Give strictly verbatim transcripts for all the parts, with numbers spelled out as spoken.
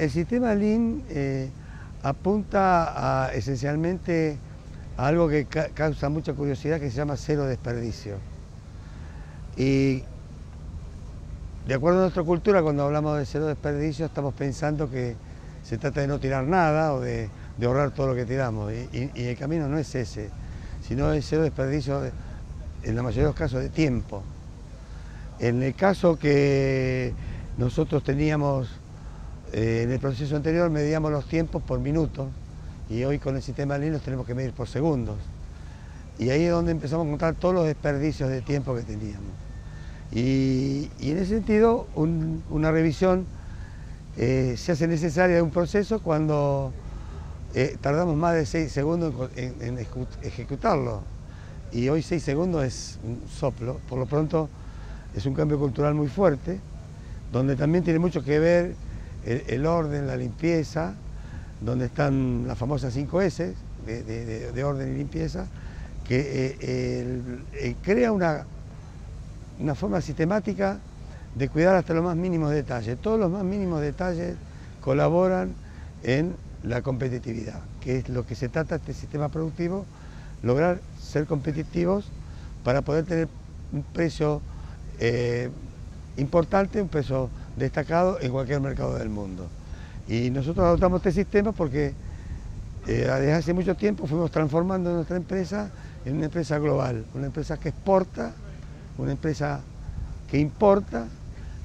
El sistema Lean eh, apunta a, esencialmente a algo que ca causa mucha curiosidad, que se llama cero desperdicio. Y de acuerdo a nuestra cultura, cuando hablamos de cero desperdicio, estamos pensando que se trata de no tirar nada o de, de ahorrar todo lo que tiramos. Y, y, y el camino no es ese, sino es cero desperdicio, de, en la mayoría de los casos, de tiempo. En el caso que nosotros teníamos, eh, en el proceso anterior, medíamos los tiempos por minutos, y hoy con el sistema Lean los tenemos que medir por segundos. Y ahí es donde empezamos a contar todos los desperdicios de tiempo que teníamos. Y, y en ese sentido, un, una revisión eh, se hace necesaria de un proceso cuando eh, tardamos más de seis segundos en, en, en ejecutarlo. Y hoy seis segundos es un soplo. Por lo pronto, es un cambio cultural muy fuerte, donde también tiene mucho que ver el, el orden, la limpieza, donde están las famosas cinco ese de, de, de orden y limpieza, que eh, eh, eh, crea una... una forma sistemática de cuidar hasta los más mínimos detalles. Todos los más mínimos detalles colaboran en la competitividad, que es lo que se trata este sistema productivo, lograr ser competitivos para poder tener un precio eh, importante, un precio destacado en cualquier mercado del mundo. Y nosotros adoptamos este sistema porque eh, desde hace mucho tiempo fuimos transformando nuestra empresa en una empresa global, una empresa que exporta, una empresa que importa,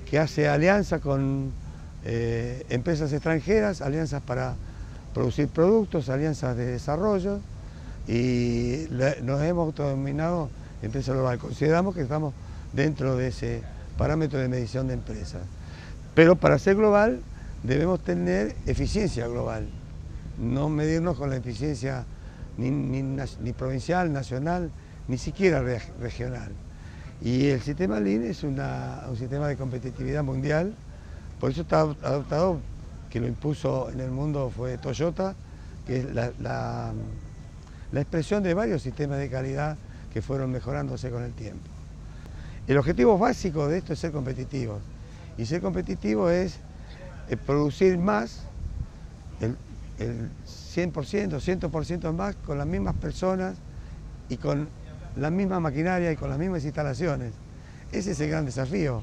que hace alianza con eh, empresas extranjeras, alianzas para producir productos, alianzas de desarrollo, y la, nos hemos autodenominado empresa global. Consideramos que estamos dentro de ese parámetro de medición de empresas. Pero para ser global debemos tener eficiencia global, no medirnos con la eficiencia ni, ni, ni provincial, nacional, ni siquiera re, regional. Y el sistema Lean es una, un sistema de competitividad mundial, por eso está adoptado, que lo impuso en el mundo fue Toyota, que es la, la, la expresión de varios sistemas de calidad que fueron mejorándose con el tiempo. El objetivo básico de esto es ser competitivos, y ser competitivo es producir más, el, el cien por ciento, cien por ciento más, con las mismas personas y con la misma maquinaria y con las mismas instalaciones. Ese es el gran desafío.